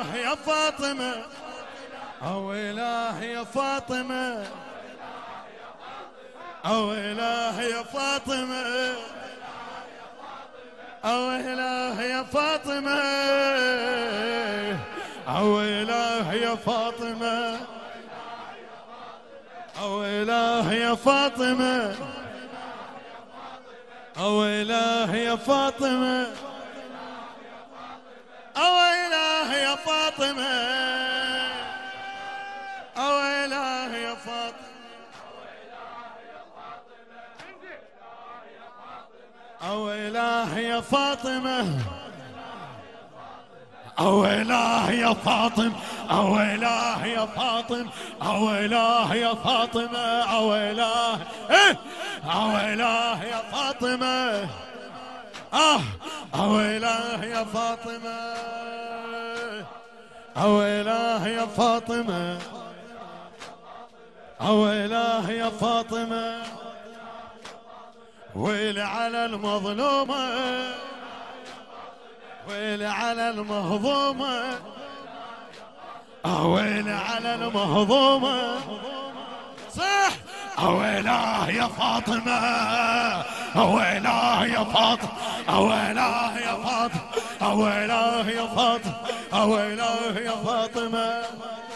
اويلاه يا فاطمة، اويلاه يا فاطمة، اويلاه يا فاطمة، اويلاه يا فاطمة، اويلاه يا فاطمة، اويلاه يا فاطمة، اويلاه يا فاطمة، اويلاه يا فاطمة، اويلاه يا فاطمة، اويلاه يا فاطمة، اويلاه يا فاطمة، اويلاه يا فاطمة، اويلاه يا فاطمة، اويلاه، اويلاه يا فاطمة، اويلاه يا فاطمة، اويلاه يا فاطمة، اويلاه يا فاطمة، ويل على المظلومة، ويل على المهضومة، ويل على المهضومة، صح. اويلاه يا فاطمة، اويلاه يا فاطمة، اويلاه يا فاطمة، اويلاه يا فاطمة، اويلاه يا فاطمة.